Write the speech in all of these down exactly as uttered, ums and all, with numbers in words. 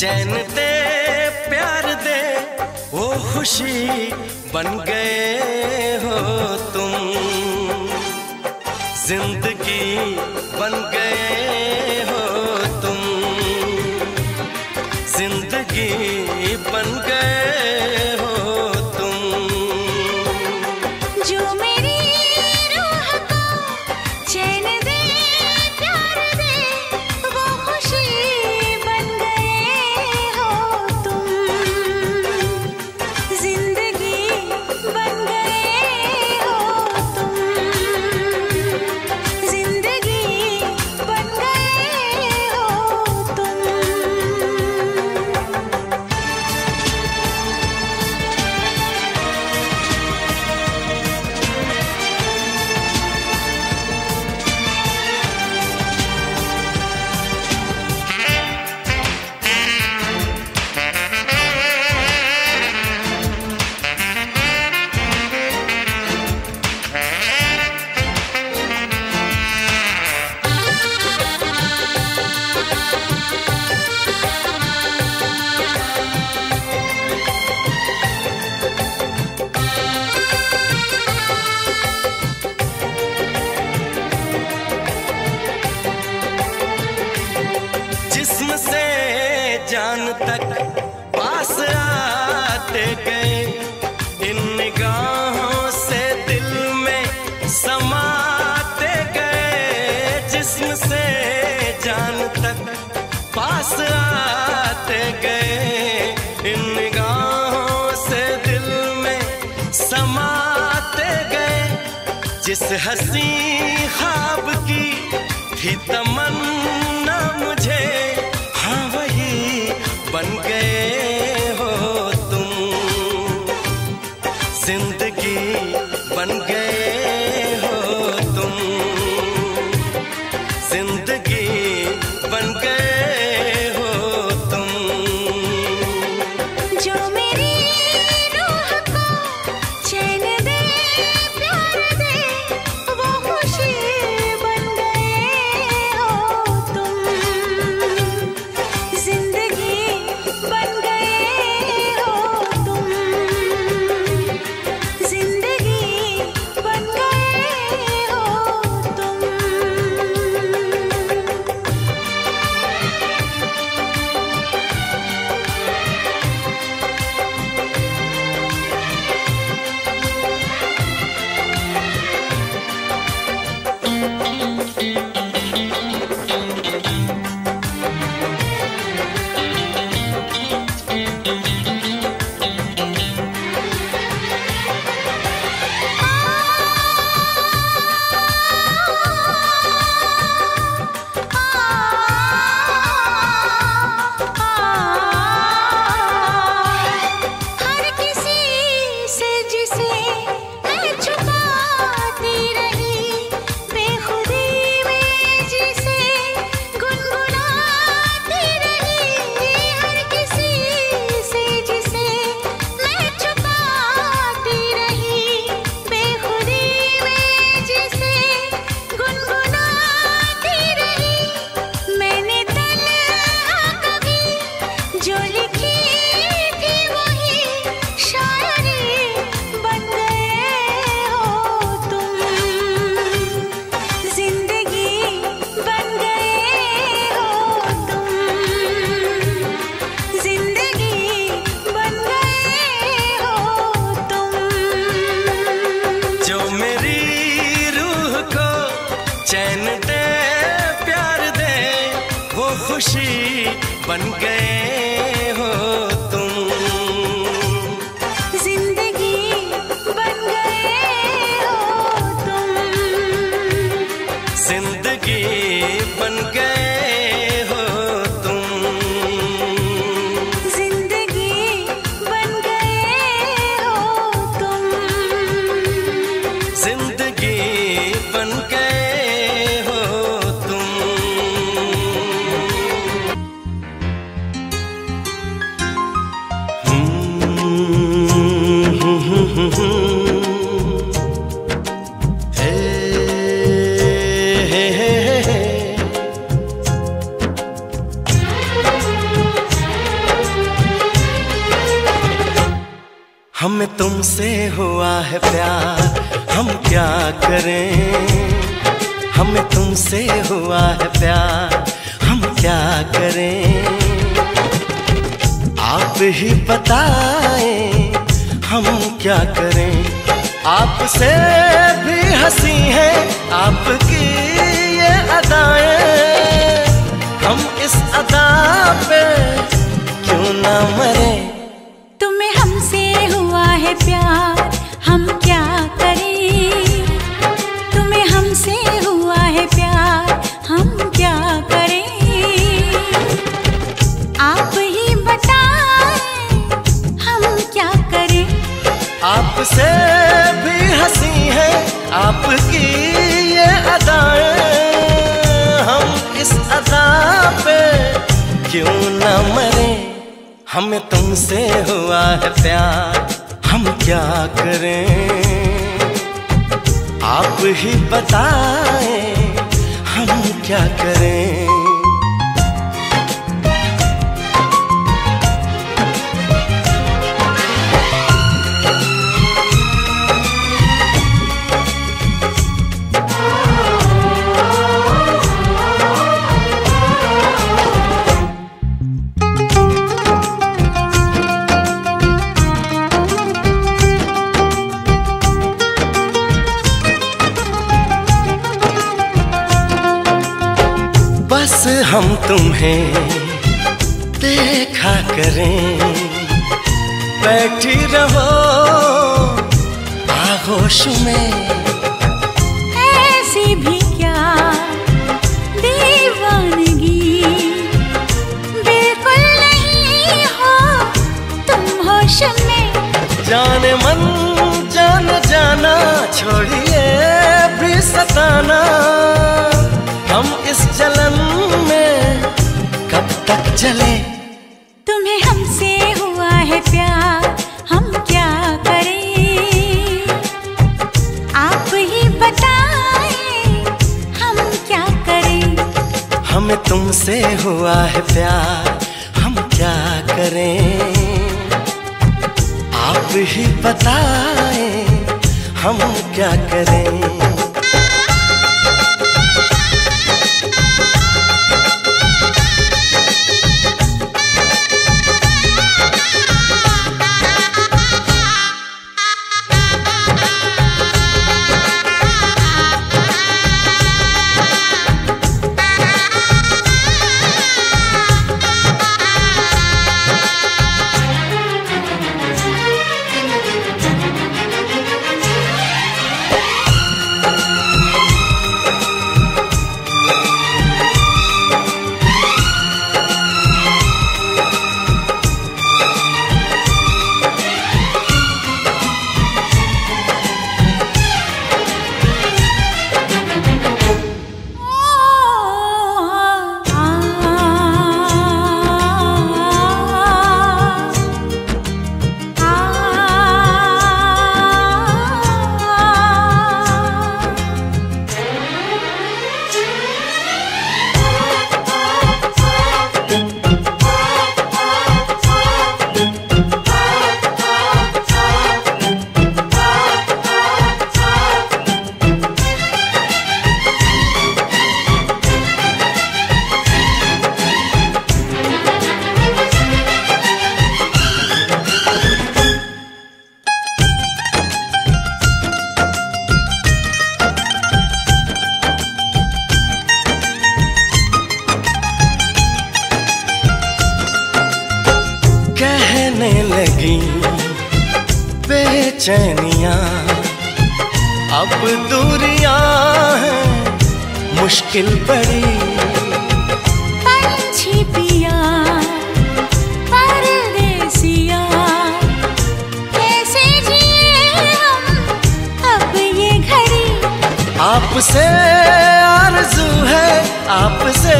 चैन दे प्यार दे वो खुशी बन गए हो तुम, जिंदगी बन गए हो तुम, जिंदगी बन गए हो तुम। जो मेरी रूह को चैन दे प्यार दे वो खुशी बन गए हो तुम, जिंदगी बन गए हो तुम, जिंदगी बन गए हो तुम। जिस्म से जान तक पास आते गए, इन निगाहों से दिल में समाते गए। जिस्म से जान तक पास आते गए, इन निगाहों से दिल में समाते गए। जिस हंसी ख्वाब की थी तमन्ना मुझे, हाँ वही बन गए हो तुम, जिंदगी बन गए हो तुम, जिंदगी बन गए हो तुम। जो मेरी रूह को चैन दे प्यार दे वो खुशी बन गए हो तुम, जिंदगी बन गए हो तुम, जिंदगी बन गए हो तुम। चैन दे प्यार दे वो खुशी बन गए हो तुम, जिंदगी बन गए हो तुम, जिंदगी बन गए हो तुम, जिंदगी बन गए हो तुम, जिंदगी बन गए। हमें तुमसे हुआ है प्यार, हम क्या करें। हमें तुमसे हुआ है प्यार, हम क्या करें। आप ही बताएं हम क्या करें। आपसे भी हंसी है आपकी ये अदाएं, हम इस अदा पे क्यों ना मरें। तुम्हें हमसे हुआ है प्यार, हम क्या करें। तुम्हें हमसे हुआ है प्यार, हम क्या करें। आप ही बताएं हम क्या करें। आपसे भी हंसी है आपकी ये अदाएं, हम इस अदा पे क्यों ना मरें। हमें तुमसे हुआ है प्यार, हम क्या करें। आप ही बताएं हम क्या करें। बस हम तुम्हें देखा करें, बैठी रहो आगोश में। ऐसी भी क्या दीवानगी, बिल्कुल नहीं हो तुम होश में। जाने मन जान जाना, छोड़िए भी सताना। हम इस जलन में कब तक जले। तुम्हें हमसे हुआ है प्यार, हम क्या करें। आप ही बताएं हम क्या करें। हमें तुमसे हुआ है प्यार, हम क्या करें। आप ही बताएं हम क्या करें। कहने लगी बेचैनियाँ, अब दूरियाँ हैं मुश्किल बड़ी। पंछी पिया परदेसिया, कैसे जिए हम अब ये घड़ी। आपसे आरज़ू है, आपसे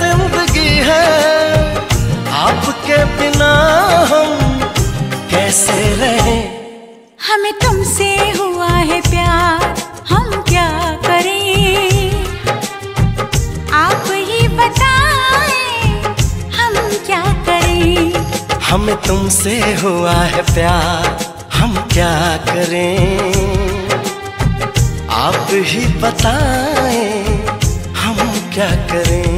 जिंदगी है। आपके बिना हम कैसे रहे। हमें तुमसे हुआ है प्यार, हम क्या करें। आप ही बताएं हम क्या करें। हमें तुमसे हुआ है प्यार, हम क्या करें आप ही बताएं, हम क्या करें।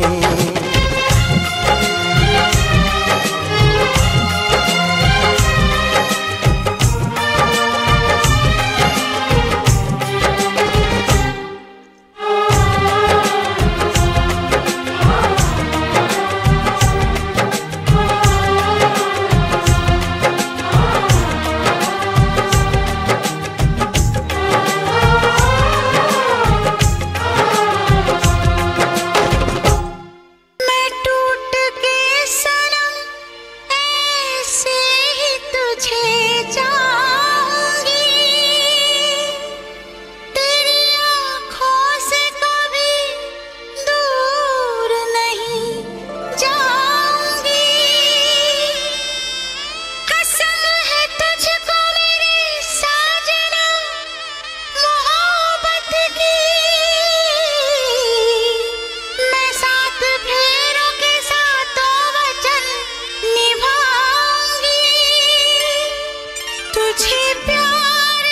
तुझे प्यार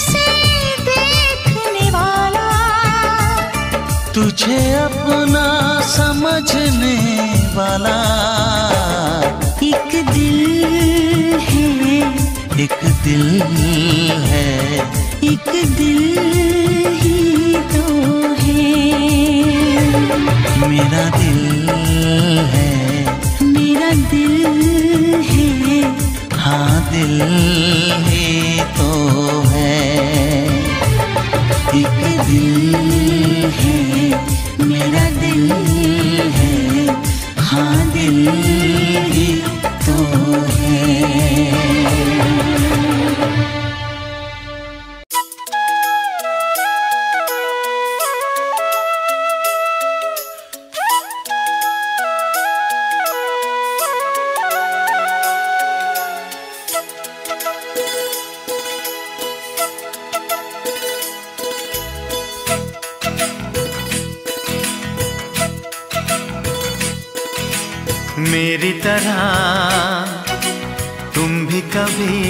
से देखने वाला तुझे अपना समझने वाला एक दिल है, एक दिल है, एक दिल ही तो है। मेरा दिल है, मेरा दिल है, हाँ दिल ही तो है। एक दिल है, मेरा दिल है, हाँ दिल ही तो है। मेरी तरह तुम भी कभी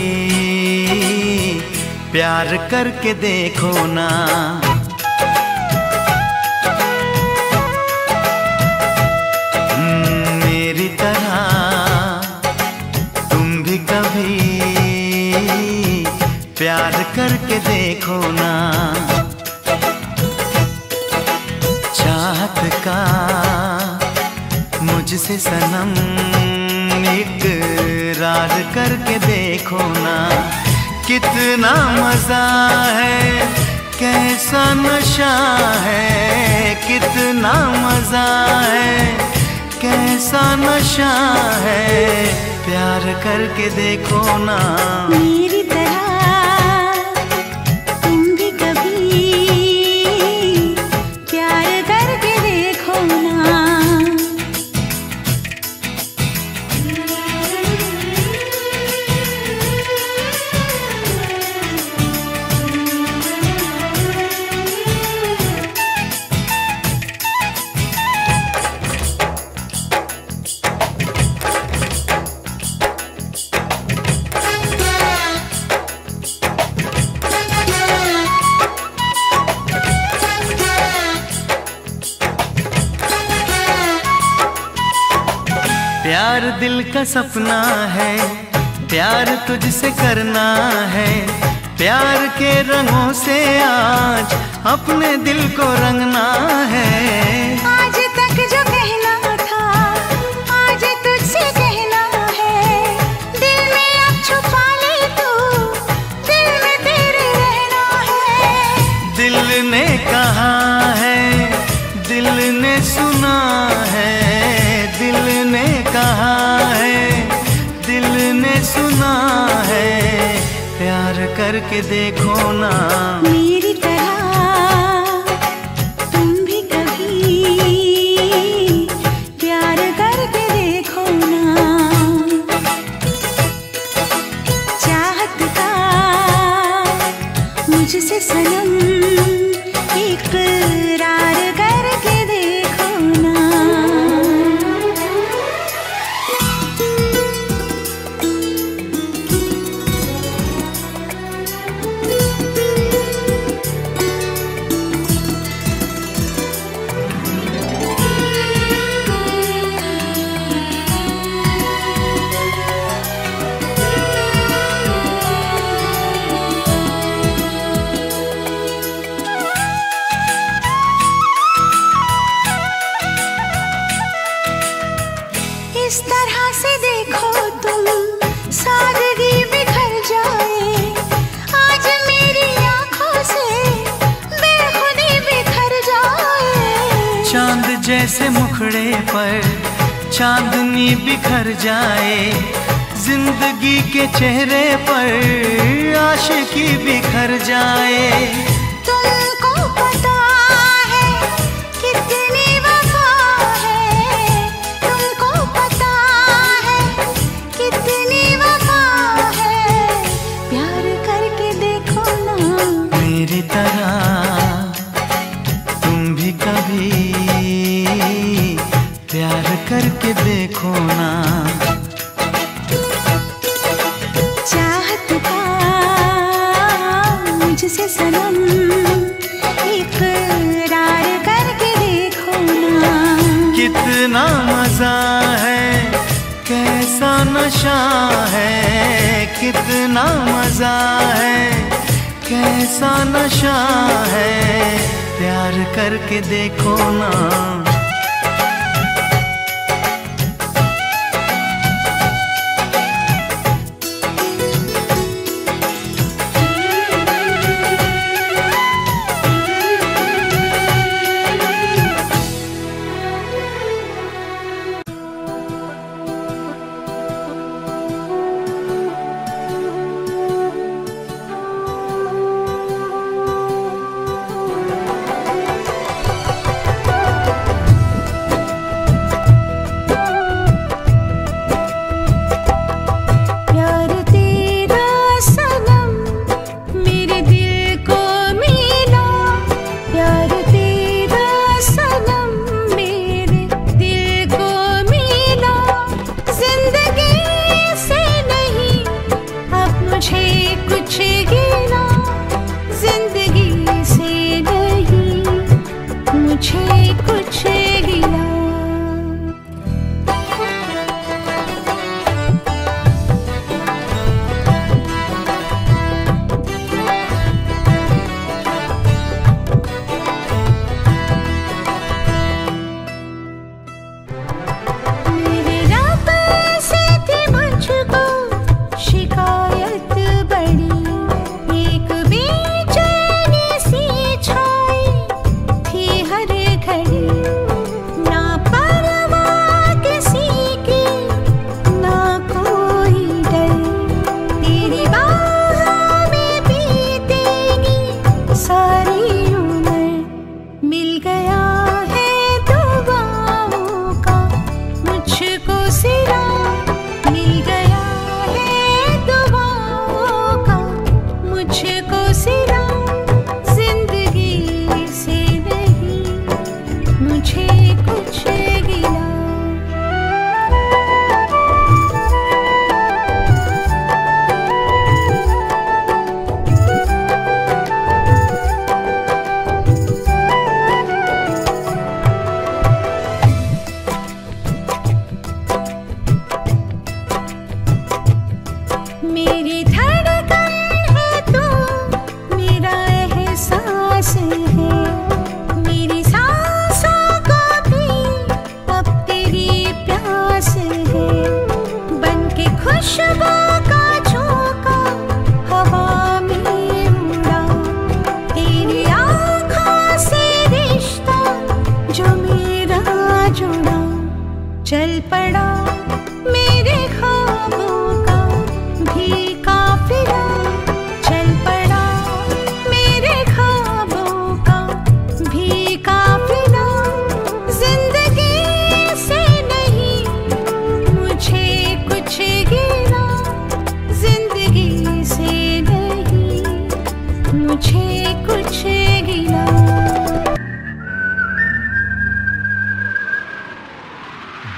प्यार करके देखो ना, मेरी तरह तुम भी कभी प्यार करके देखो ना। चाहत का मुझसे सनम इकरार करके देखो ना, कितना मजा है, कैसा नशा है, कितना मजा है, कैसा नशा है, प्यार करके देखो ना। मेरी तरह तुम भी कभी प्यार करके देखो ना। प्यार दिल का सपना है, प्यार तुझसे करना है, प्यार के रंगों से आज अपने दिल को रंगना है। आज तक जो कहना था आज तुझसे कहना है, दिल में अब छुपा ले तू, दिल में तेरे रहना है। दिल ने कहा है, दिल ने सुना है, दिल ने कहा है, दिल ने सुना है, प्यार करके देखो ना। मेरी तरह तुम भी कभी प्यार करके देखो ना। चाहत का मुझसे सनम इकरार करके देखो ना। इस तरह से देखो तुम सादगी बिखर जाए, आज मेरी आंखों से बेखुदी बिखर जाए। चांद जैसे मुखड़े पर चांदनी बिखर जाए, जिंदगी के चेहरे पर आशिकी बिखर जाए। तुमको पता है कितनी करके देखो ना। चाहत का मुझसे सनम कितना मजा है, कैसा नशा है, प्यार करके देखो ना।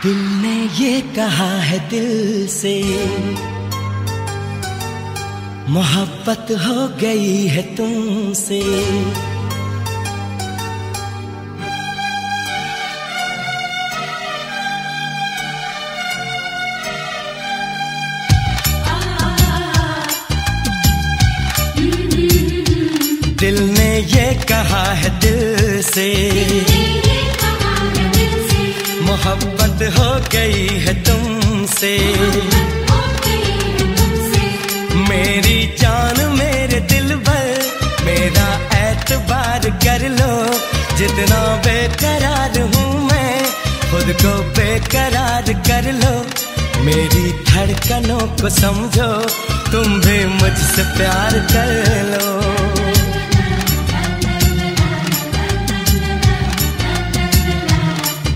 दिल ने ये कहा है दिल से मोहब्बत हो गई है तुमसे, दिल ने ये कहा है दिल से मोहब्बत हो गई है तुमसे, मेरी जान मेरे दिल भर मेरा एतबार कर लो, जितना बेकरार हूँ मैं खुद को बेकरार कर लो, मेरी धड़कनों को समझो तुम भी मुझसे प्यार कर लो।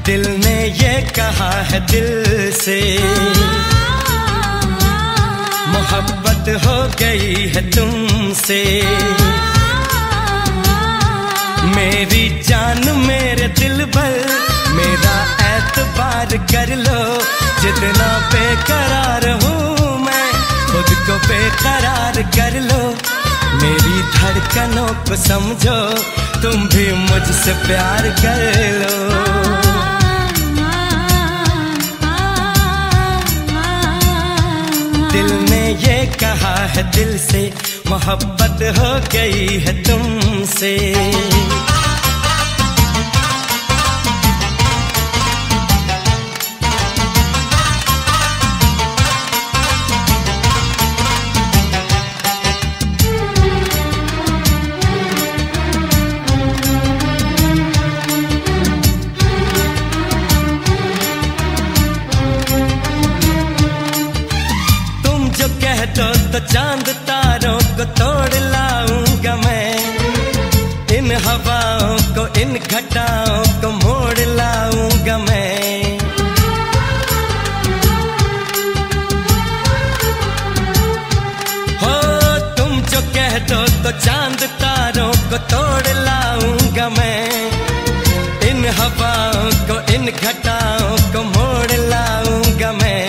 दिल ने ये कहा है दिल से मोहब्बत हो गई है तुमसे, मेरी जान मेरे दिल भर मेरा एतबार कर लो, जितना बेकरार हूँ मैं खुद को बेकरार कर लो, मेरी धड़कनों को समझो तुम भी मुझसे प्यार कर लो। दिल में ये कहा है दिल से, मोहब्बत हो गई है तुमसे। तो चांद तारों को तोड़ लाऊंगा मैं, इन हवाओं को इन घटाओं को मोड़ लाऊंगा मैं। हो तुम जो कह दो तो चांद तारों को तोड़ लाऊंगा मैं, इन हवाओं को इन घटाओं को मोड़ लाऊंगा मैं।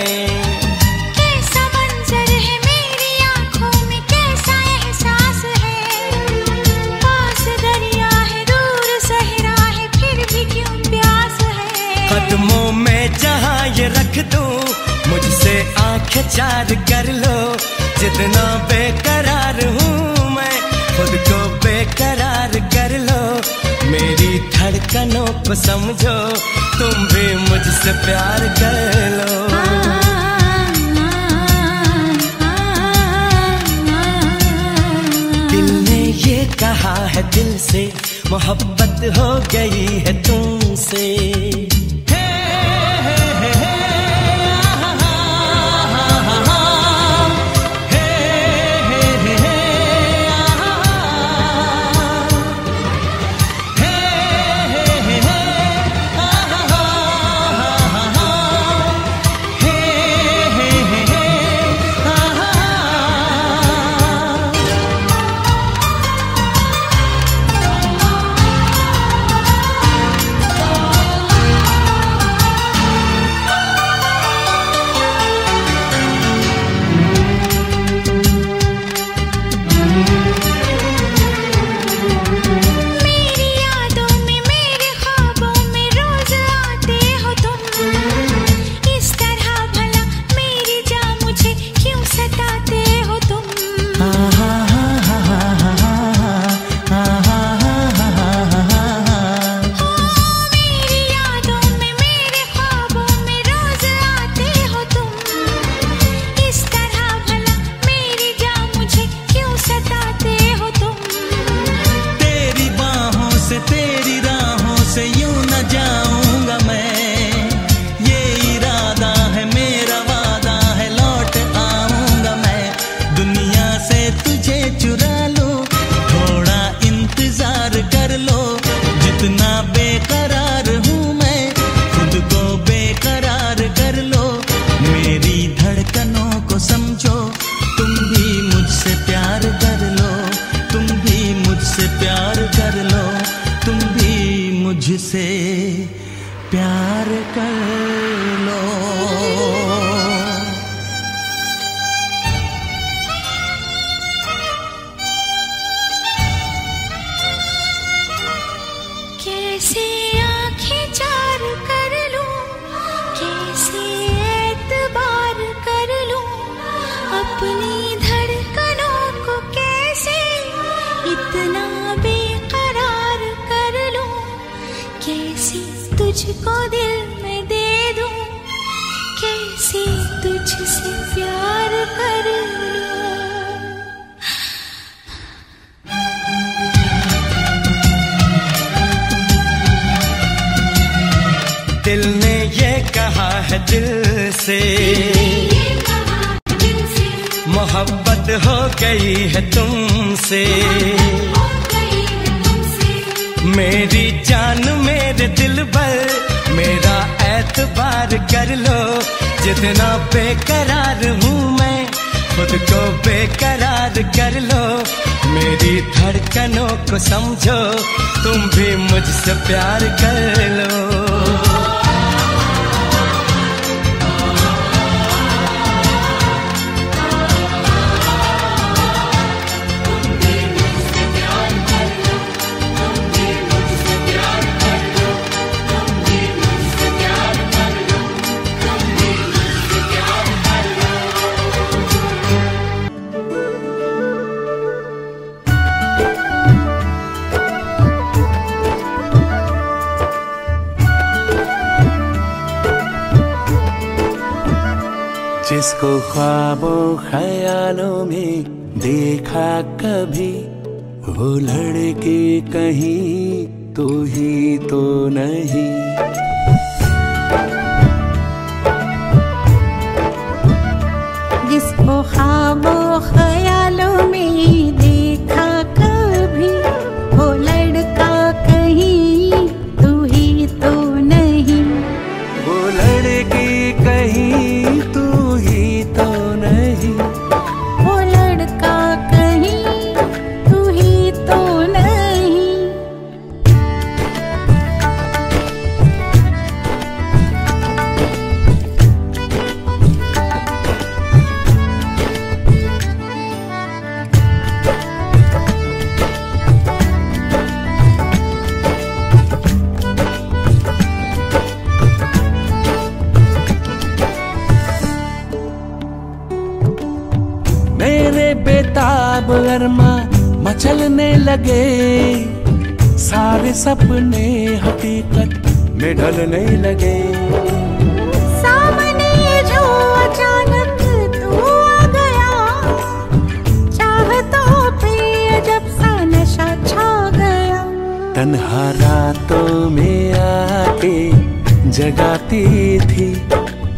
कदमों में जहाँ ये रख दो, मुझसे आंखें चार कर लो। जितना बेकरार हूँ मैं, खुद को बेकरार कर लो। मेरी धड़कनों को समझो, तुम भी मुझसे प्यार कर लो। ये कहा है दिल से, मोहब्बत हो गई है तुमसे। मुझसे प्यार कर लो। कैसे आंखें चार कर लूं, कैसे एतबार कर लूं, अपनी धड़कनों को कैसे इतना तुझको दिल में दे दूं, कैसे तुझसे प्यार कर लूं। दिल ने ये कहा है दिल से, मोहब्बत हो गई है तुमसे। मेरी जान मेरे दिल पर, मेरा एतबार कर लो। जितना बेकरार हूँ मैं, खुद को बेकरार कर लो। मेरी धड़कनों को समझो, तुम भी मुझसे प्यार कर लो। जिसको ख्वाबों ख्यालों में देखा कभी, वो लड़के कहीं तू ही तो नहीं। जिसको ख्वाबों ख्यालों में देखा कभी, वो लड़का कहीं तू ही तो नहीं। वो लड़के कहीं बेताब अरमा मचलने लगे, सारे सपने हकीकत में ढलने लगे। सामने जो अचानक तू आ गया, चाहतों पे अजब सा नशा छा गया। तन्हा रातों में आके जगाती थी,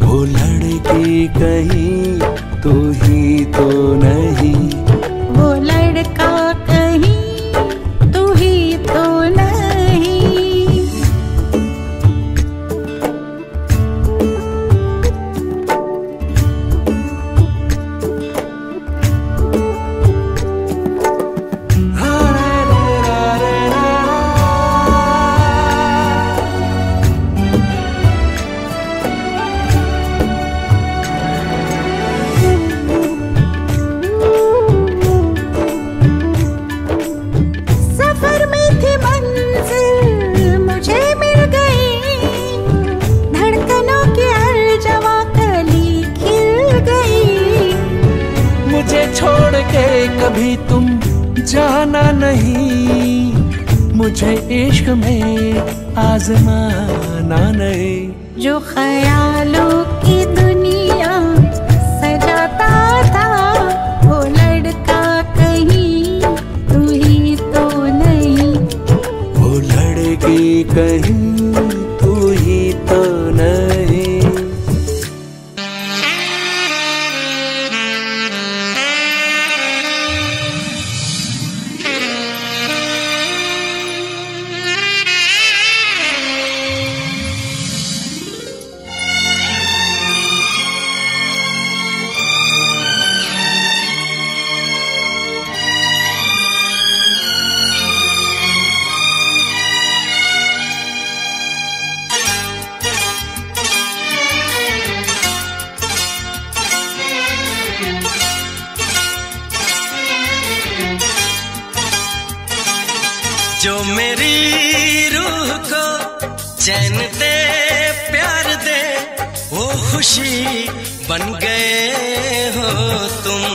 वो लड़की कहीं तू ही तो नहीं। वो लड़का कहीं तू ही तो नहीं। छोड़ के कभी तुम जाना नहीं, मुझे इश्क में आजमाना नहीं। जो ख्यालों की दुनिया सजाता था, वो लड़का कहीं तू ही तो नहीं। वो लड़की कहीं तू ही तो नहीं। जो मेरी रूह को चैन दे, प्यार दे, वो खुशी बन गए हो तुम।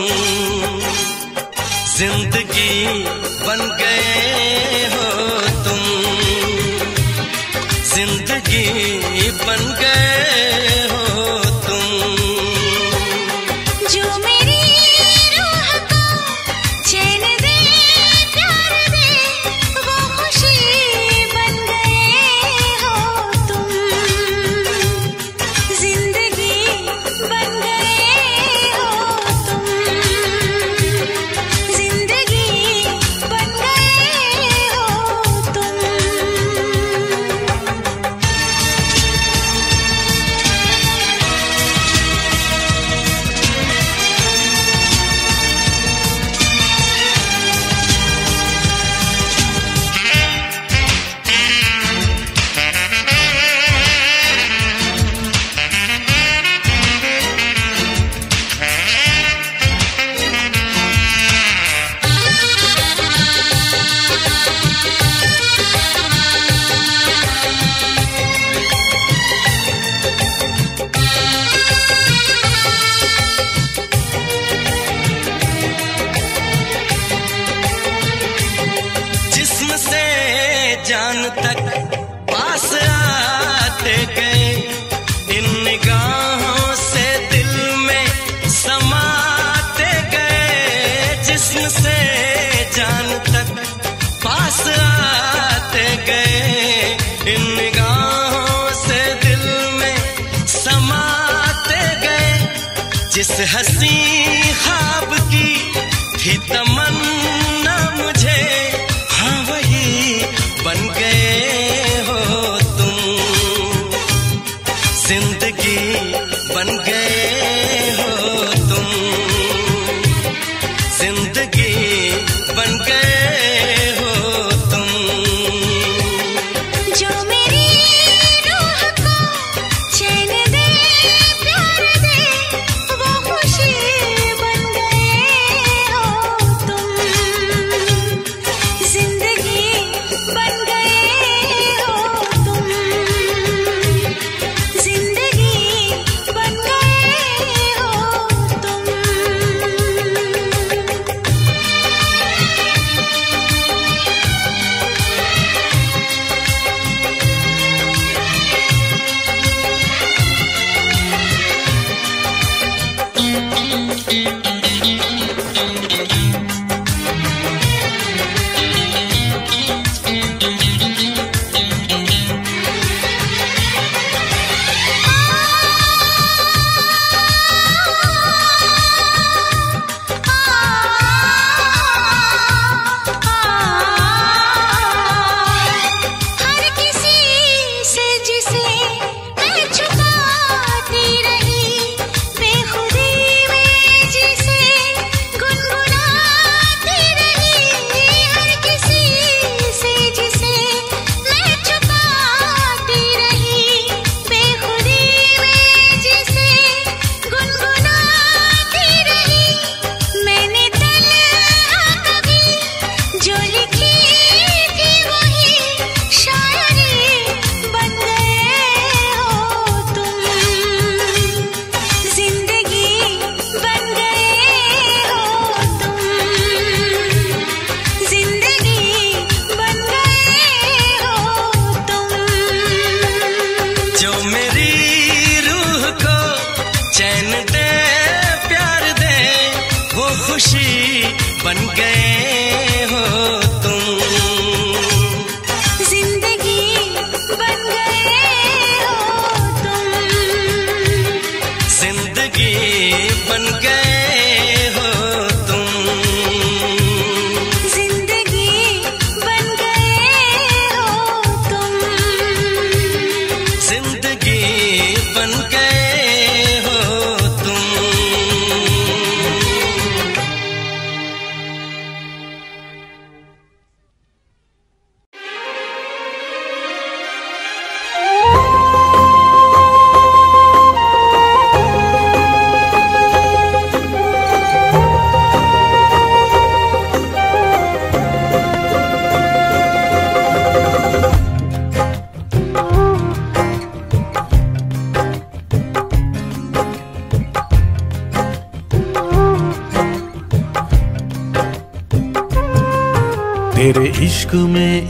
जिंदगी बन गए हो तुम, जिंदगी बन गए। जान तक पास आते गए, इन निगाहों से दिल में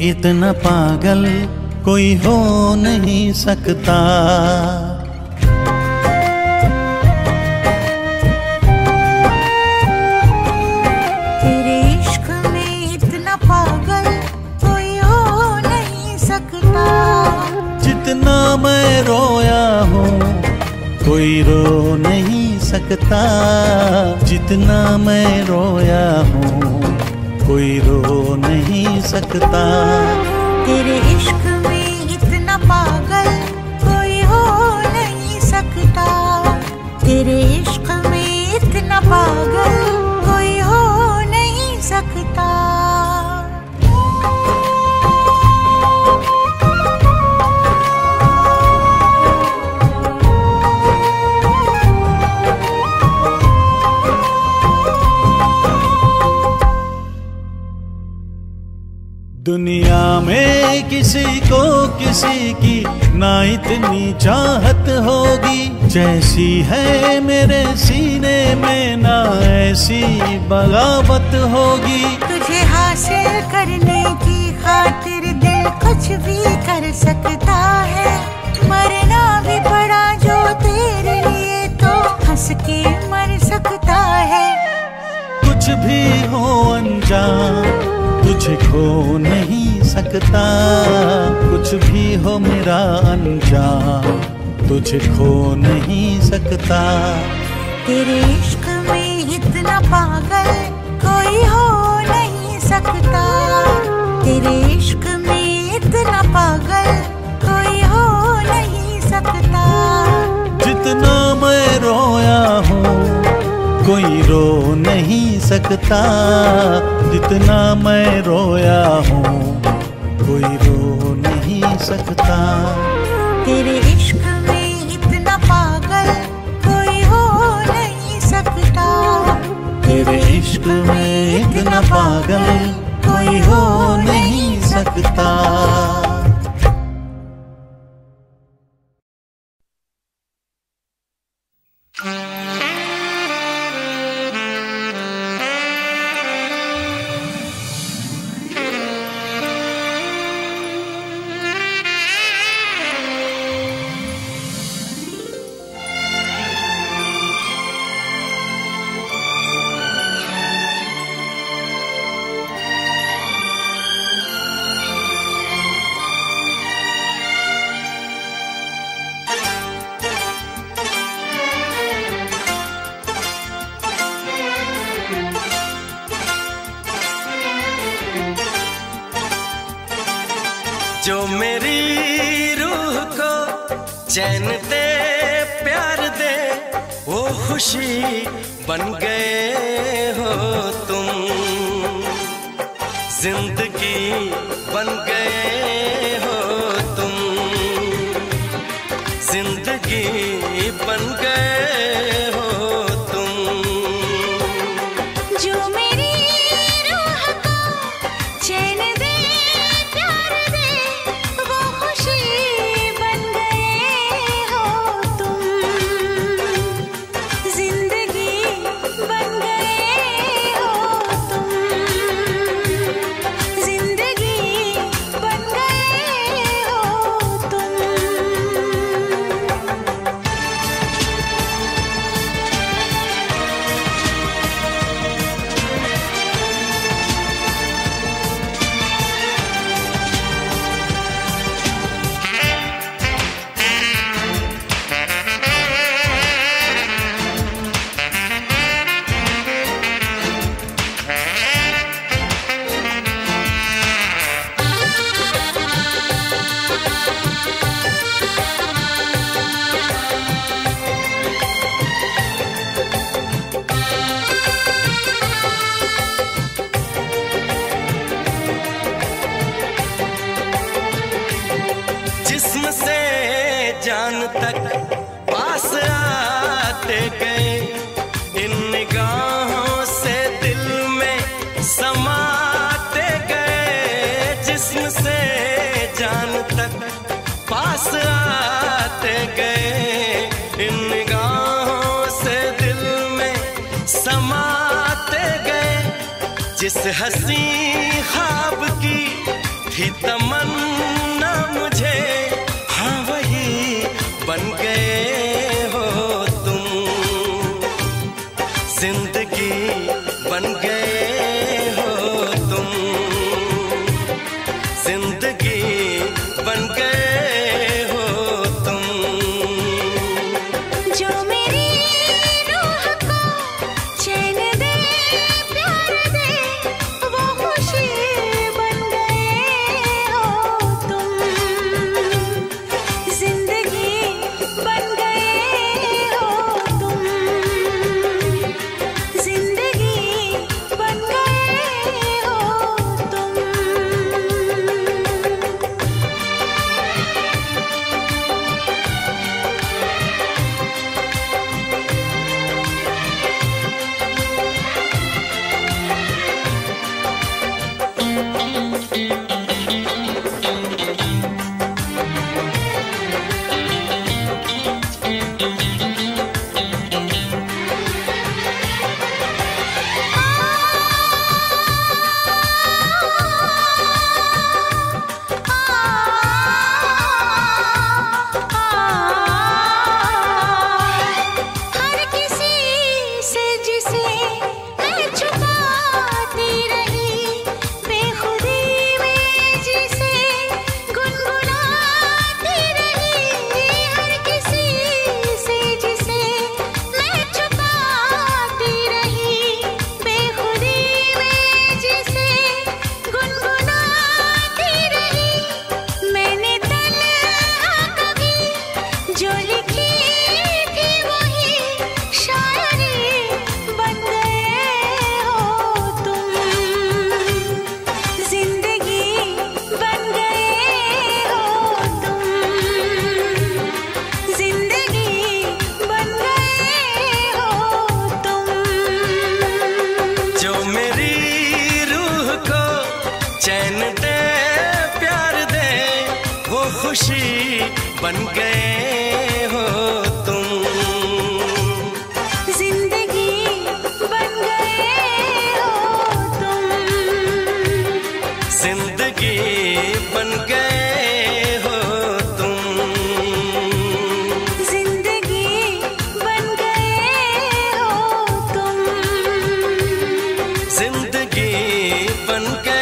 इतना पागल कोई हो नहीं सकता। तेरे इश्क में इतना पागल कोई हो नहीं सकता। जितना मैं रोया हूँ कोई रो नहीं सकता। जितना मैं रोया हूँ कोई रो नहीं सकता। तेरे इश्क में इतना पागल कोई हो नहीं सकता। तेरे इश्क में इतना पागल कोई हो नहीं सकता। दुनिया में किसी को किसी की ना इतनी चाहत होगी। जैसी है मेरे सीने में ना ऐसी बगावत होगी। तुझे हासिल करने की खातिर दिल कुछ भी कर सकता है। मरना भी पड़ा जो तेरे लिए तो हंस के मर सकता है। कुछ भी हो अनजान तुझे खो नहीं सकता। कुछ भी हो मेरा अनजान तुझे खो नहीं सकता। तेरे इश्क में इतना पागल कोई हो नहीं सकता। तेरे इश्क में इतना पागल कोई हो नहीं सकता। जितना मैं रोया हूँ कोई रो नहीं सकता। जितना मैं रोया हूँ कोई रो नहीं सकता। तेरे इश्क में इतना पागल कोई हो नहीं सकता। तेरे इश्क में इतना पागल कोई हो नहीं सकता। जिस हसी ख्वाब की थी तमन्ना मुझे, हाँ वही बन गए हो तुम, जिंदगी बन गए हो तुम, जिंदगी बन गए। खुशी बन गए हो तुम, जिंदगी बन गए हो तुम, जिंदगी बन गए हो तुम, जिंदगी बन गए हो तुम, जिंदगी बन गए।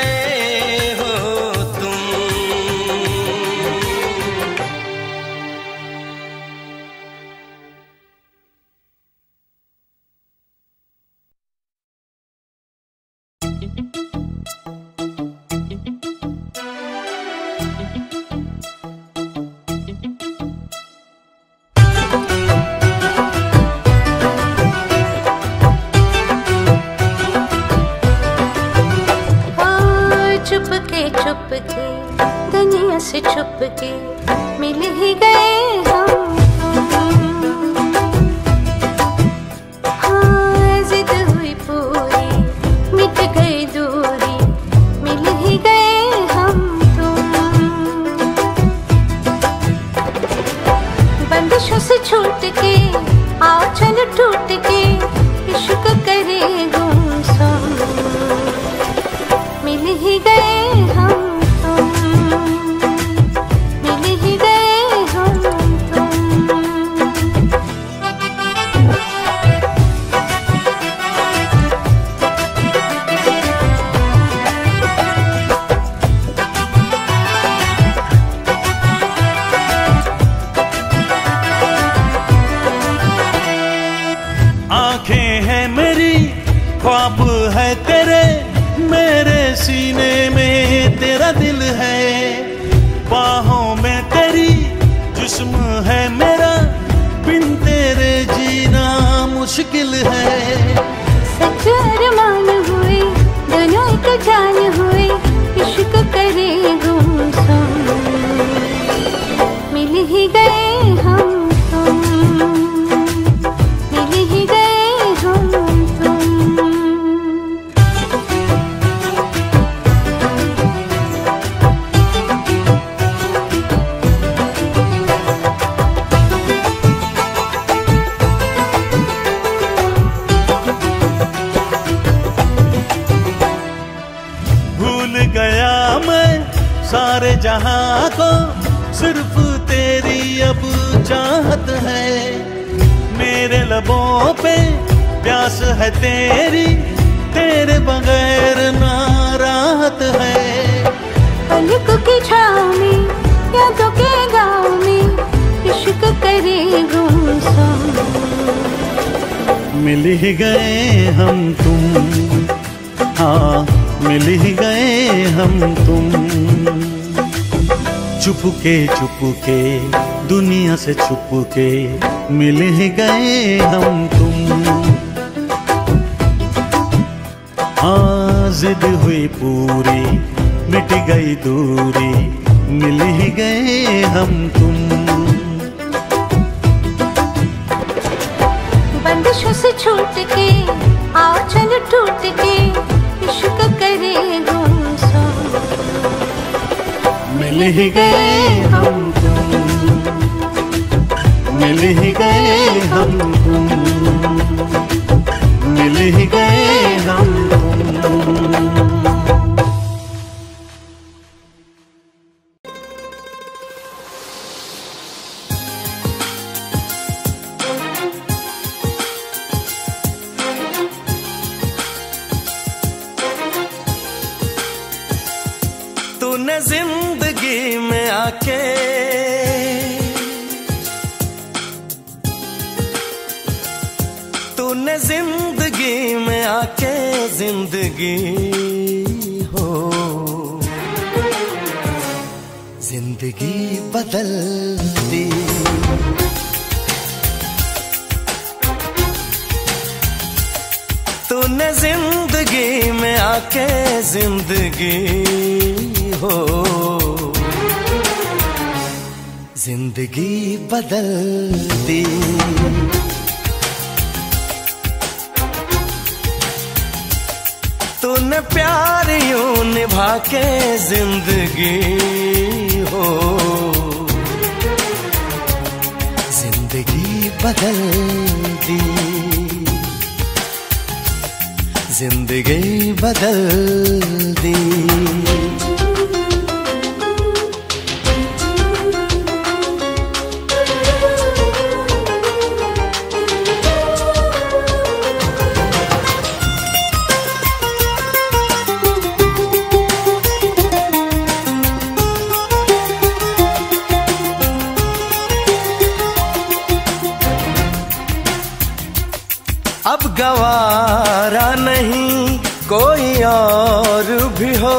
को सिर्फ तेरी अब चाहत है, मेरे लबों पे प्यास है तेरी, तेरे बगैर ना राहत है। पलकों की छाँव में यादों के गाँव में इश्क करे गुमसुम, मिल ही गए हम तुम, हाँ मिल ही गए हम तुम। चुपके चुपके दुनिया से छुपके मिल ही गए हम तुम। हाँ जिद हुई पूरी मिट गई दूरी, मिल ही गए हम तुम। बंदिशों से छूट के आओ चल टूट के इश्क करे गुमसुम, मिल ही गए हम तुम, मिल ही गए हम तुम, मिल ही गए हम तुम। तूने जिंदगी में आके जिंदगी हो, जिंदगी बदल दी। तूने जिंदगी में आके जिंदगी हो, जिंदगी बदल दी। तूने प्यार यूं निभा के जिंदगी हो, जिंदगी बदल दी, जिंदगी बदल दी। अब गवारा नहीं कोई और भी हो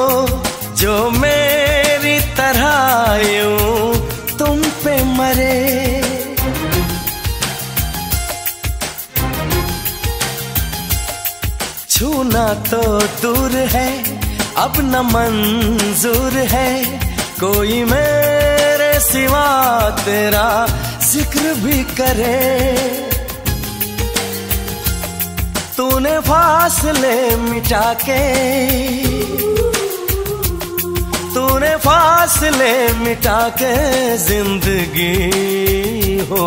जो मेरी तरह यूं तुम पे मरे, छूना तो दूर है अब न मंजूर है कोई मेरे सिवा तेरा जिक्र भी करे। तूने फासले मिटा के, तूने फासले मिटा के जिंदगी हो,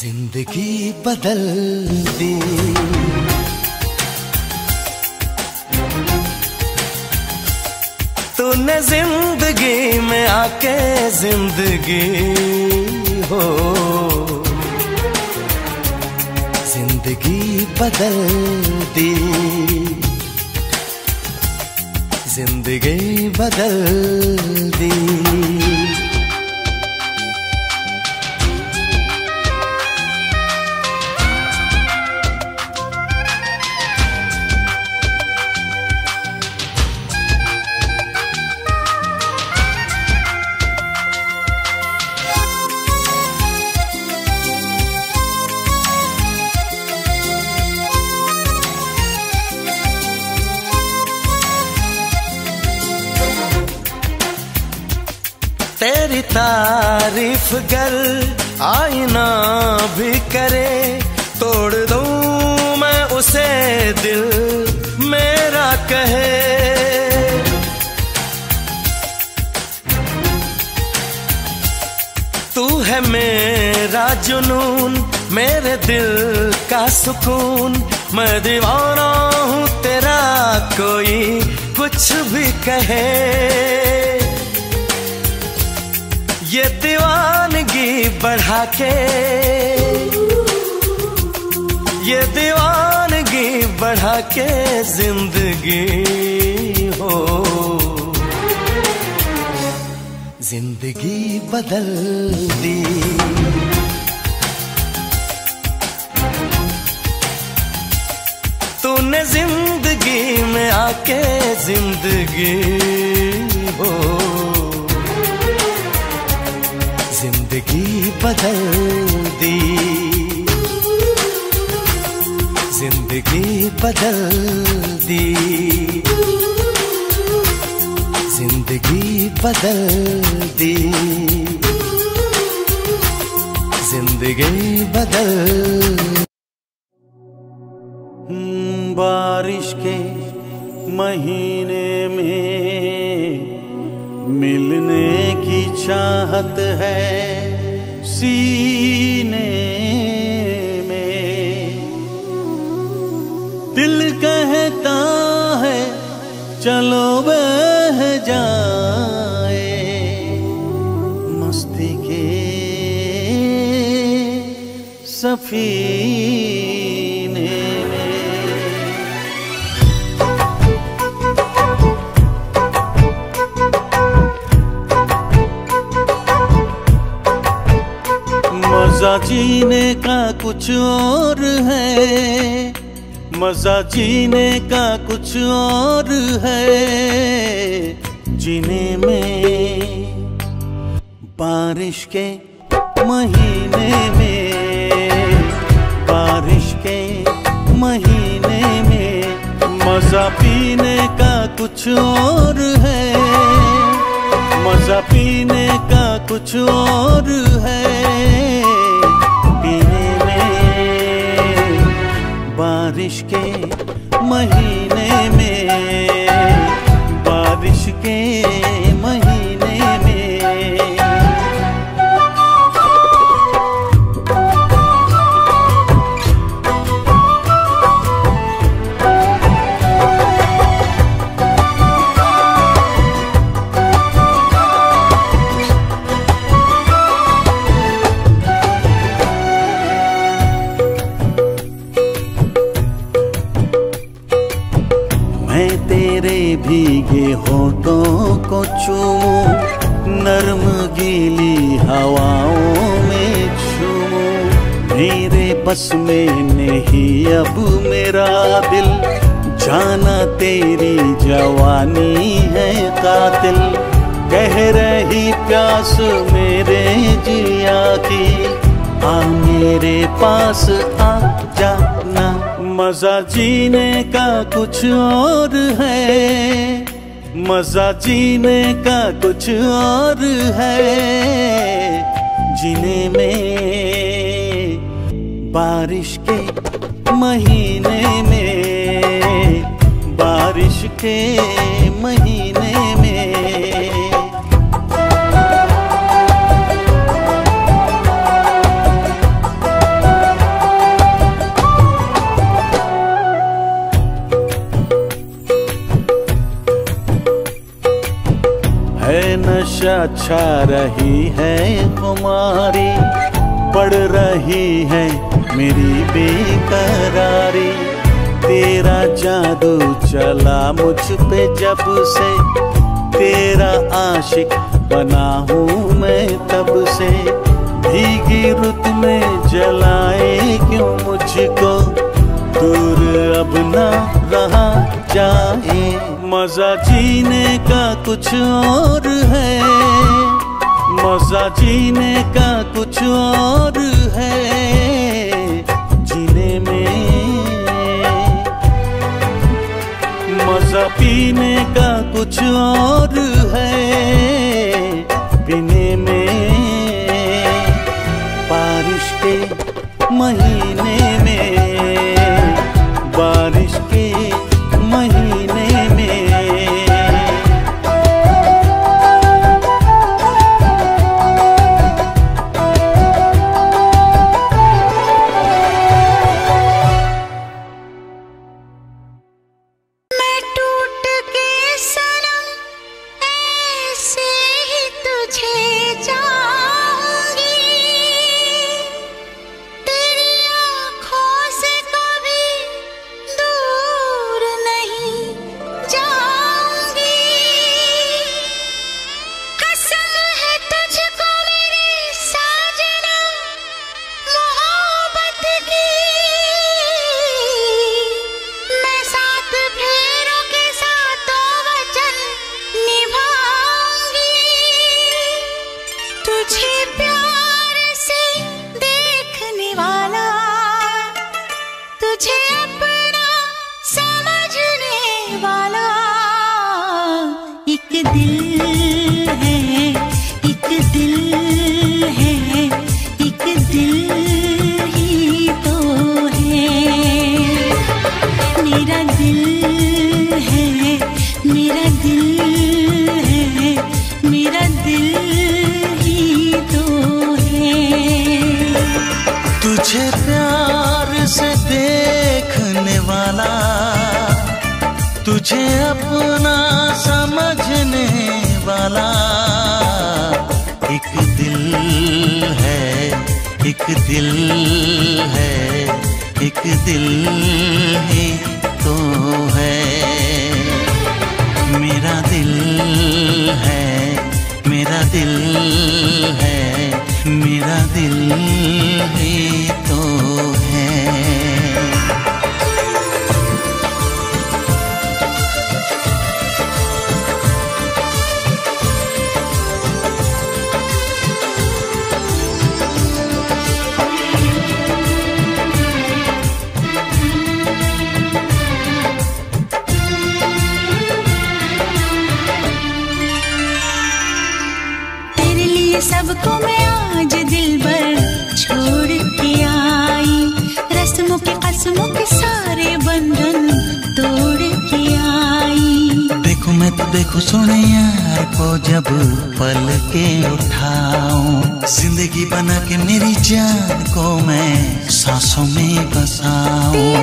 जिंदगी बदल दी। तूने जिंदगी में आके जिंदगी हो, जिंदगी बदल दी, जिंदगी बदल दी। तेरी तारीफ गर आईना भी करे तोड़ दूं मैं उसे, दिल मेरा कहे। तू है मेरा जुनून मेरे दिल का सुकून, मैं दीवाना हूँ तेरा कोई कुछ भी कहे ये दीवानगी बढ़ा के, ये दीवानगी बढ़ा के जिंदगी हो, जिंदगी बदल दी। तूने जिंदगी में आके जिंदगी हो, जिंदगी बदल दी, जिंदगी बदल दी, जिंदगी बदल दी, जिंदगी बदल दी। बारिश के महीने में मिलने की चाहत है सीने में, दिल कहता है चलो बह जाए मस्ती के सफी। मज़ा जीने का कुछ और है, मज़ा जीने का कुछ और है, जीने में बारिश के महीने में, बारिश के महीने में। मज़ा पीने का कुछ और है, मज़ा पीने का कुछ और है, बारिश के महीने में, बारिश के महीने में। भीगे होठों को चूमूं, नर्म गीली हवाओं में चूमूं, मेरे बस में नहीं अब मेरा दिल, जाना तेरी जवानी है कातिल। कह रही प्यास मेरे जिया की, आ मेरे पास आ जाना। मज़ा जीने का कुछ और है, मज़ा जीने का कुछ और है, जीने में बारिश के महीने में, बारिश के महीने में। नशा छा रही है हमारी, पड़ रही है मेरी बेकरारी, तेरा जादू चला मुझ पे जब से, तेरा आशिक बना हूँ मैं तब से। भीगी रुत में जलाए क्यों मुझको, दूर अब ना रहा जाए। मज़ा जीने का कुछ और है, मज़ा जीने का कुछ और है, जीने में। मज़ा पीने का कुछ और है, पीने में। बारिश के महीने में, बारिश के महीने में। मैं टूट के तुझे अपना समझने वाला एक दिल है, एक दिल है, एक दिल ही तो है। मेरा दिल है, मेरा दिल है, मेरा दिल ही तो है। सबको मैं आज दिल भर छोड़ के आई, रस्मों के कसमों के सारे बंधन तोड़ के आई। देखो मैं तो देखो सोने यार को जब पल के उठाऊं, जिंदगी बना के मेरी जान को मैं सांसों में बसाऊं।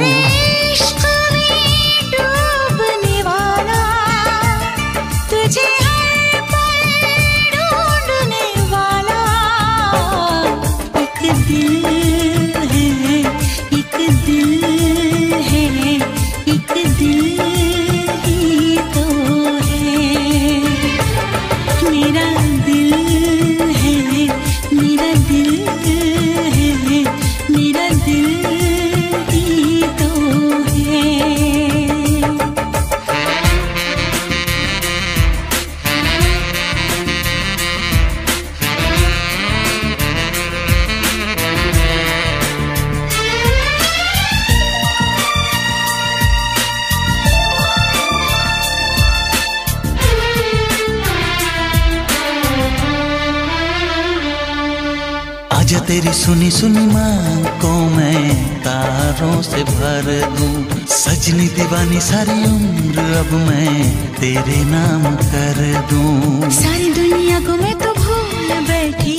आजा तेरी सुनी सुनी मांग को मैं तारों से भर दूं, सजनी दीवानी सारी उम्र अब मैं तेरे नाम कर दूं। सारी दुनिया को मैं तो भूल बैठी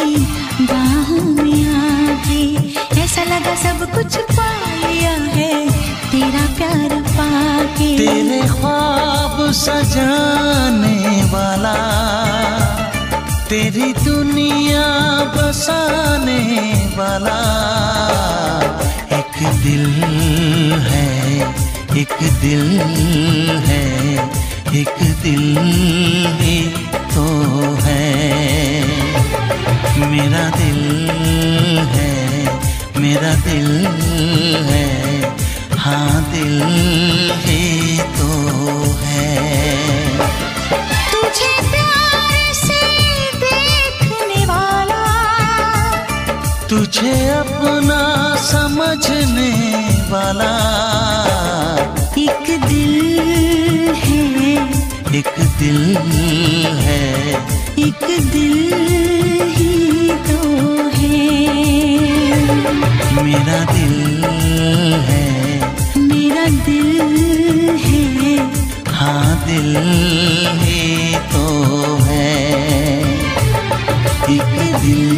बाहों में आके, ऐसा लगा सब कुछ पा लिया है तेरा प्यार पाके। तेरे ख्वाब सजाने वाला, तेरी दुनिया बसाने वाला एक दिल है, एक दिल है, एक दिल ही तो है। मेरा दिल है, मेरा दिल है, हाँ दिल ही तो है। तुझे अपना समझने वाला एक दिल है, एक दिल है, एक दिल ही तो है। मेरा दिल है, मेरा दिल है, हाँ दिल ही तो है। एक दिल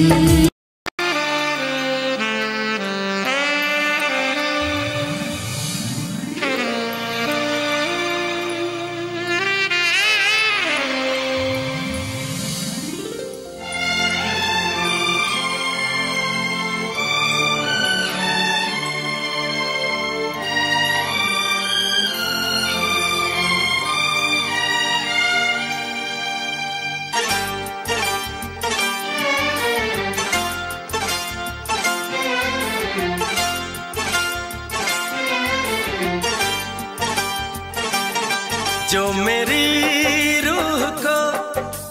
जो मेरी रूह को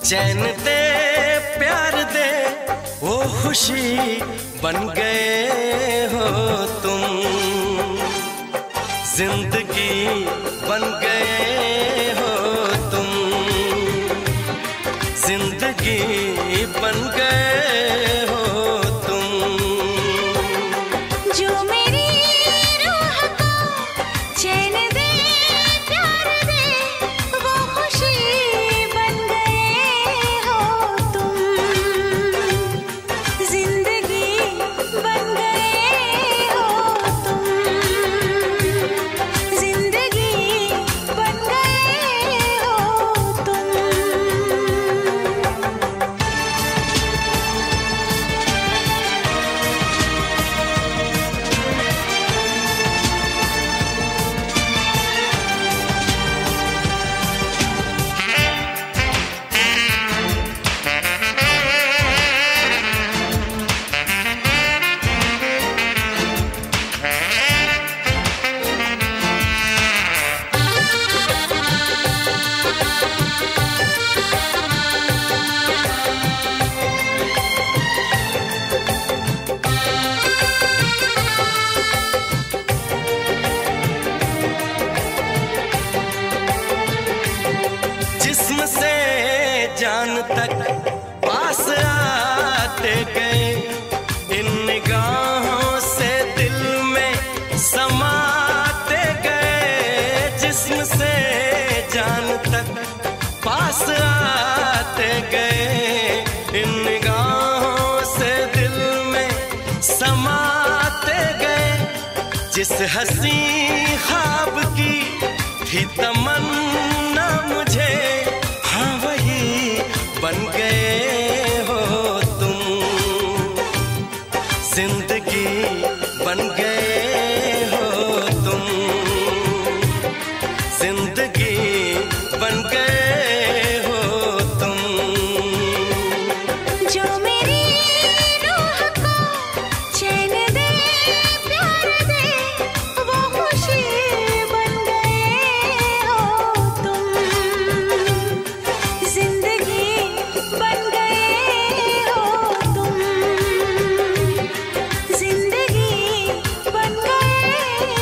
चैन दे, प्यार दे, वो खुशी बन गए हो तुम, जिंदगी बन गए हो तुम, जिंदगी बन गए हो तुम। जो मेरी रूह को चैन दे, प्यार दे, वो खुशी बन गए हो तुम, जिंदगी बन गए हो तुम, जिंदगी बन गए हो तुम। जान तक पास आते गए, इन निगाहों से दिल में समाते गए, जिस्म से जान तक पास आते गए, इन निगाहों से दिल में समाते गए। जिस हसी ख्वाब की थी तमन्ना मुझे, हाँ वही बन गए हो तुम, जिंदगी बन गए हो तुम, जिंदगी बन गए हो तुम। जो मेरी रूह को चैन दे, प्यार दे, वो खुशी बन गए हो तुम, जिंदगी बन गए हो तुम, जिंदगी बन गए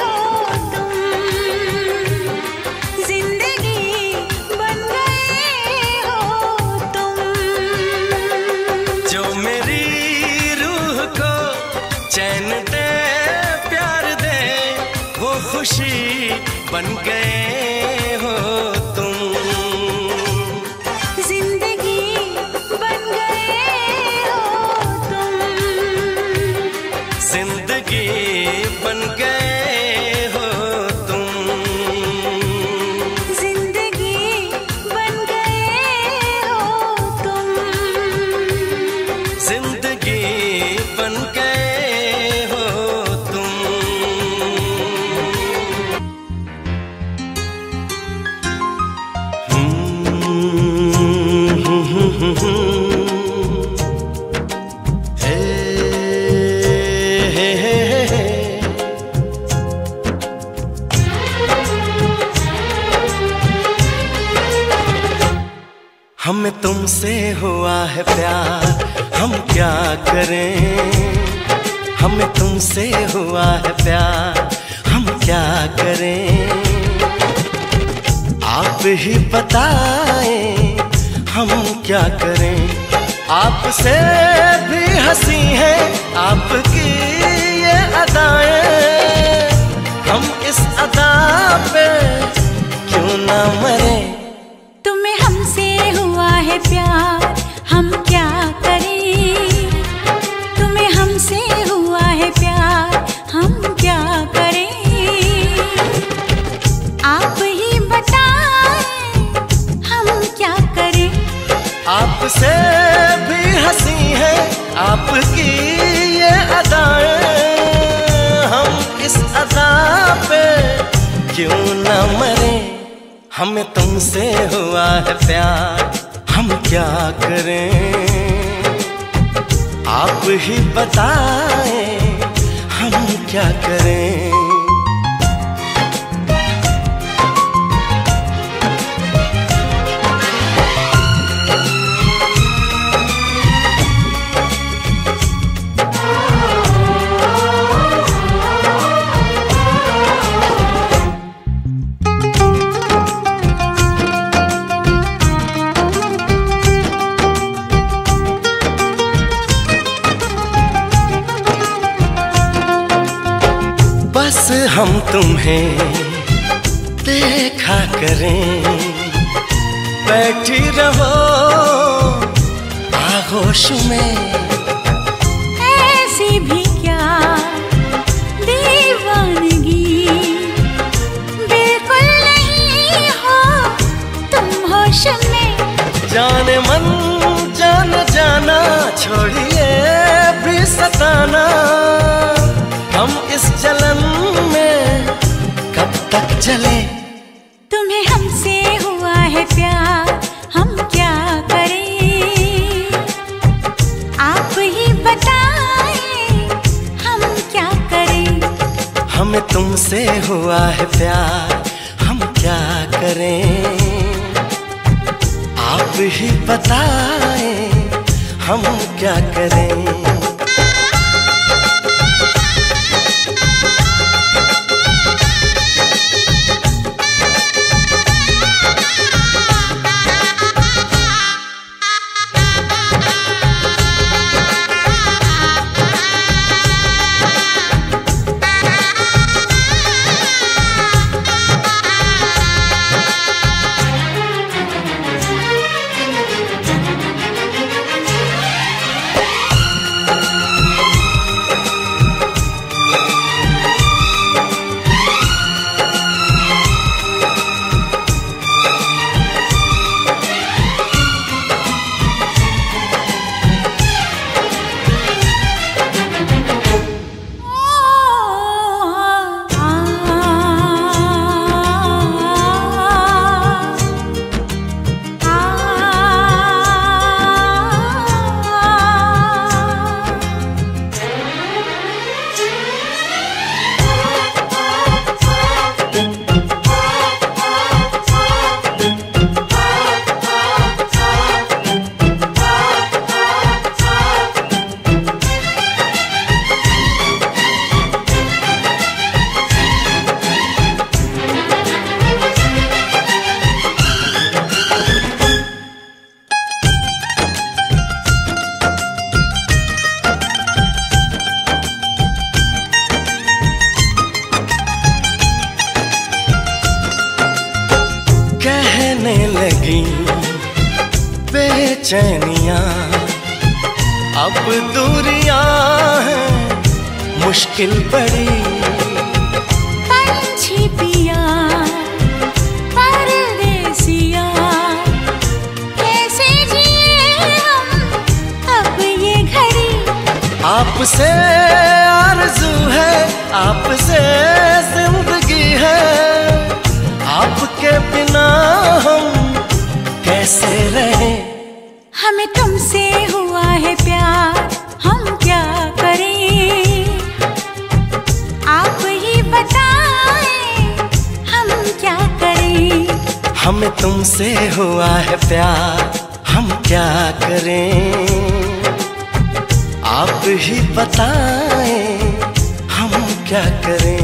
हो तुम। चैन दे, प्यार दे, वो खुशी बन गए हो तुम, जिंदगी बन गए हो तुम, जिंदगी बन गए हो तुम, जिंदगी बन गए हो तुम, जिंदगी बन गए। हमें तुमसे हुआ है प्यार, हम क्या करें। हमें तुमसे हुआ है प्यार, हम क्या करें। आप ही बताएं हम क्या करें। आपसे भी हंसी है आपकी ये अदाएं, हम इस अदा पे क्यों ना मरे। तुम्हें हमसे हुआ है प्यार, हम क्या करें। तुम्हें हमसे हुआ है प्यार, हम क्या करें। आप ही बताएं हम क्या करें। आपसे भी हंसी है आपकी ये अदाएं, हम इस अदा पे क्यों न मरे। हमें तुमसे हुआ है प्यार, हम क्या करें। आप ही बताएं हम क्या करें। बस हम तुम्हें देखा करें, बैठी रहो आगोश में। ऐसी भी क्या दीवानगी, बिल्कुल नहीं हो तुम होश में। जाने मन जान जाना, छोड़िए भी सताना। हम इस जलन में कब तक चले। तुम्हें हमसे हुआ है प्यार, हम क्या करें। आप ही बताएं हम क्या करें। हमें तुमसे हुआ है प्यार, हम क्या करें। आप ही बताएं हम क्या करें। लगी बेचैनियां, अब दूरियां हैं मुश्किल बड़ी। पंछी पिया परदेसिया, कैसे जिए हम अब ये घड़ी। आपसे आरज़ू है, आपसे जिंदगी है। आपके बिना हम कैसे रहे। हमें तुमसे हुआ है प्यार, हम क्या करें। आप ही बताएं हम क्या करें। हमें तुमसे हुआ है प्यार, हम क्या करें आप ही बताएं, हम क्या करें।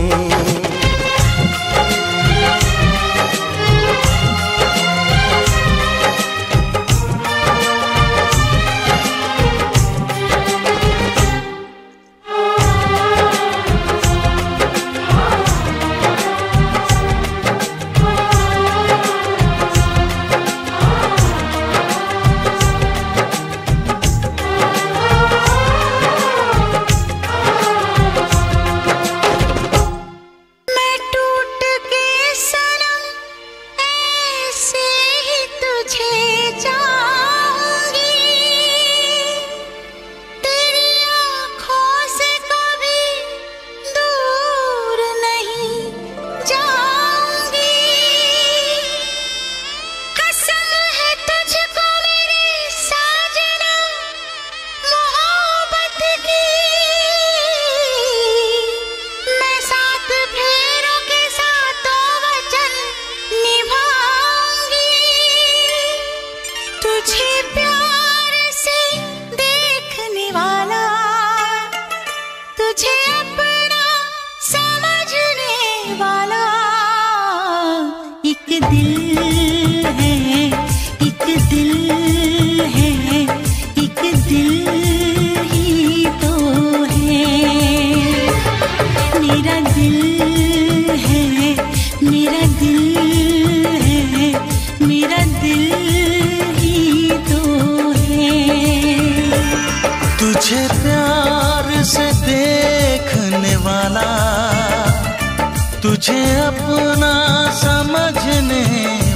तुझे अपना समझने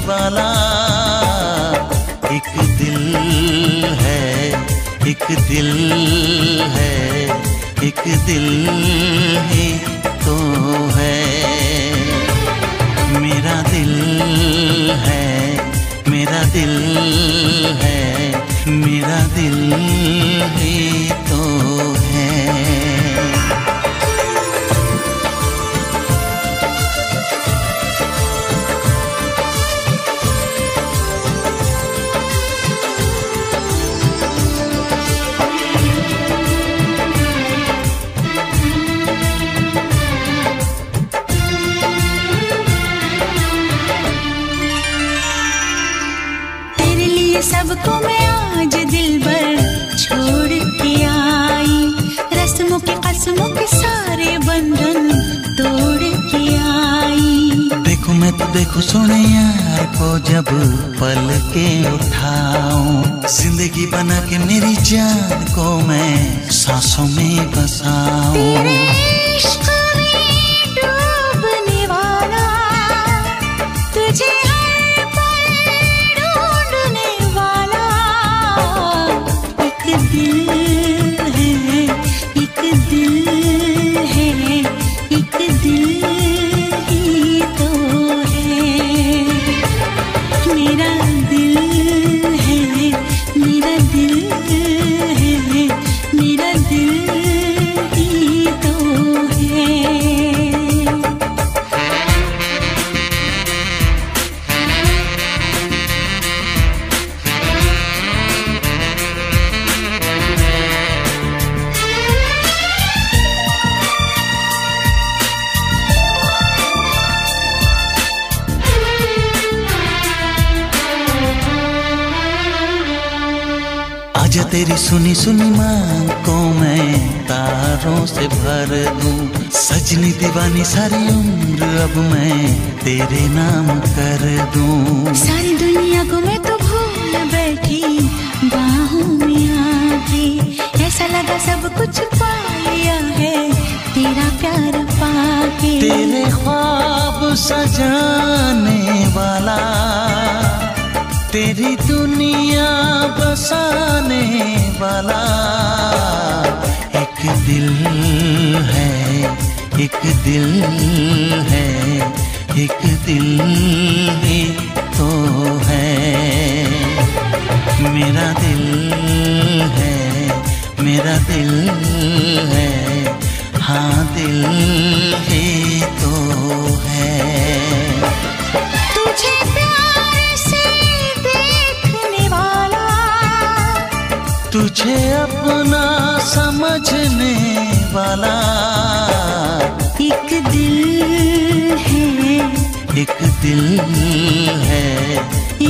वाला एक दिल है, एक दिल है, एक दिल ही तो है। मेरा दिल है, मेरा दिल है, मेरा दिल ही तो है। सबको मैं आज दिल भर छोड़ के आई, रस्मों के कसमों के सारे बंधन तोड़ के आई। देखो मैं तो देखो सोने यार को जब पल के उठाऊं, जिंदगी बना के मेरी जान को मैं सांसों में बसाऊं। आजा तेरी सुनी सुनी मांग को मैं तारों से भर दूं, सजनी दीवानी सारी उम्र अब मैं तेरे नाम कर दूं। सारी दुनिया को मैं तो भूल बैठी बाहों में आके, ऐसा लगा सब कुछ पा लिया है तेरा प्यार पाके। तेरे ख्वाब सजाने वाला, तेरी दुनिया बसाने वाला एक दिल है, एक दिल है, एक दिल ही तो है। मेरा दिल है, मेरा दिल है, हाँ दिल ही तो है। तुझे प्यार से देखने वाला। तुझे अपना समझने वाला एक दिल है, एक दिल है,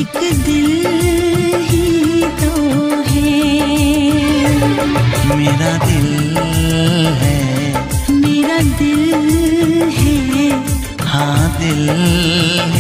एक दिल ही तो है। मेरा दिल है, मेरा दिल है, हाँ दिल